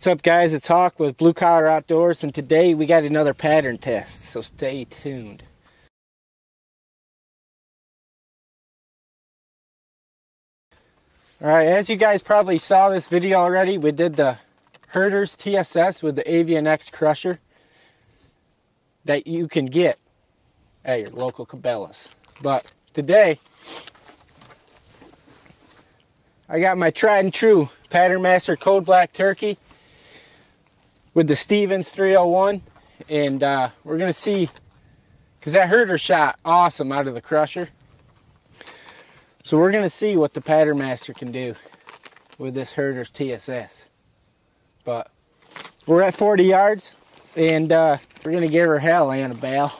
What's up, guys? It's Hawk with Blue Collar Outdoors, and today we got another pattern test, so stay tuned. Alright, as you guys probably saw this video already, we did the Herter's TSS with the Avian X Crusher that you can get at your local Cabela's. But today, I got my tried and true Patternmaster Code Black Turkey with the Stevens 301, and we're gonna see, because that Herter shot awesome out of the Crusher, so we're gonna see what the Patternmaster can do with this Herter's TSS. But we're at 40 yards, and we're gonna give her hell, Annabelle.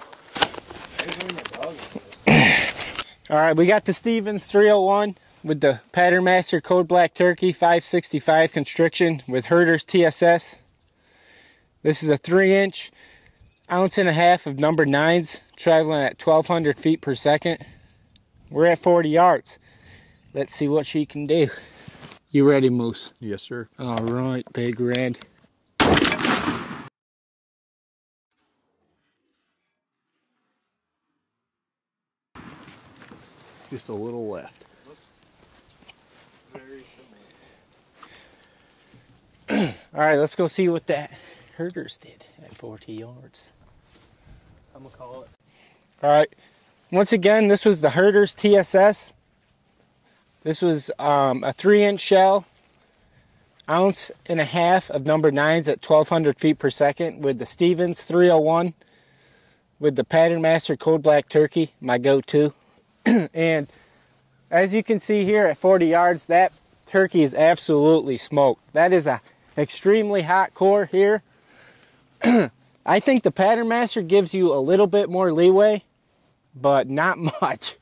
All right, we got the Stevens 301 with the Patternmaster Code Black Turkey 565 constriction with Herter's TSS. This is a 3-inch, 1.5 ounces of number 9s, traveling at 1,200 feet per second. We're at 40 yards. Let's see what she can do. You ready, Moose? Yes, sir. All right, Big Red. Just a little left. All right, let's go see what that Herter's did at 40 yards. I'm gonna call it. All right, once again, this was the Herter's TSS. This was a 3-inch shell, 1.5 ounces of number 9s at 1,200 feet per second with the Stevens 301 with the Patternmaster Code Black Turkey, my go-to. And as you can see here at 40 yards, that turkey is absolutely smoked. That is a extremely hot core here. I think the Patternmaster gives you a little bit more leeway, but not much.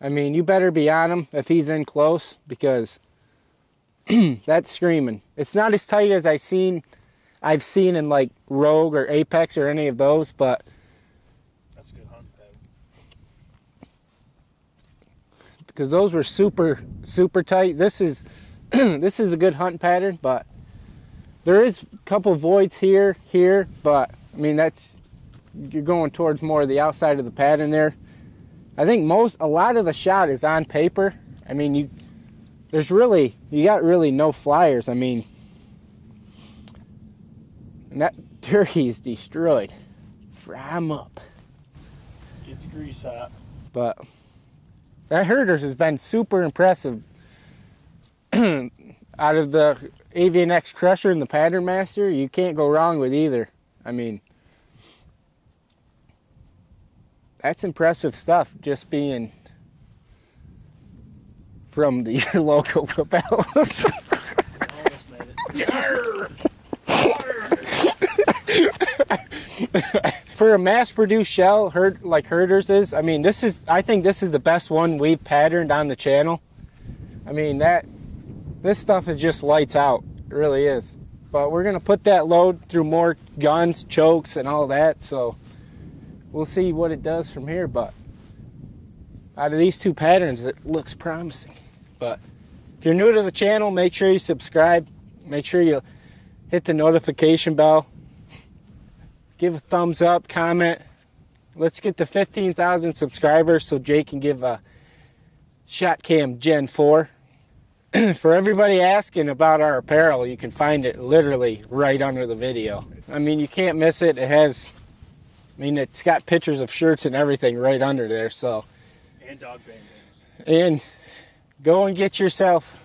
I mean, you better be on him if he's in close, because that's screaming. It's not as tight as I've seen in like Rogue or Apex or any of those, but that's a good hunt peg, because those were super tight. This is this is a good hunt pattern, but there is a couple voids here, but I mean, that's, you're going towards more of the outside of the pattern there. I think a lot of the shot is on paper. I mean, you got really no flyers. I mean, and that turkey's destroyed. Fry 'em up. Gets grease hot. But that Herter's has been super impressive. Out of the Avian X Crusher and the Patternmaster, you can't go wrong with either. I mean, that's impressive stuff, just being from your local Cabela's. For a mass-produced shell like Herter's is, I mean, I think this is the best one we've patterned on the channel. I mean, that, this stuff is just lights out. It really is. But we're going to put that load through more guns, chokes, and all that. So we'll see what it does from here. But out of these two patterns, it looks promising. But if you're new to the channel, make sure you subscribe. Make sure you hit the notification bell. Give a thumbs up, comment. Let's get to 15,000 subscribers so Jay can give a ShotKam Gen 4. For everybody asking about our apparel, you can find it literally right under the video. I mean, you can't miss it. It has, I mean, it's got pictures of shirts and everything right under there, so. And dog bandanas. And go and get yourself,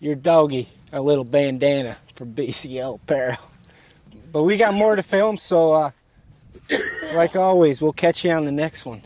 your doggy, a little bandana from BCL Apparel. But we got more to film, so like always, we'll catch you on the next one.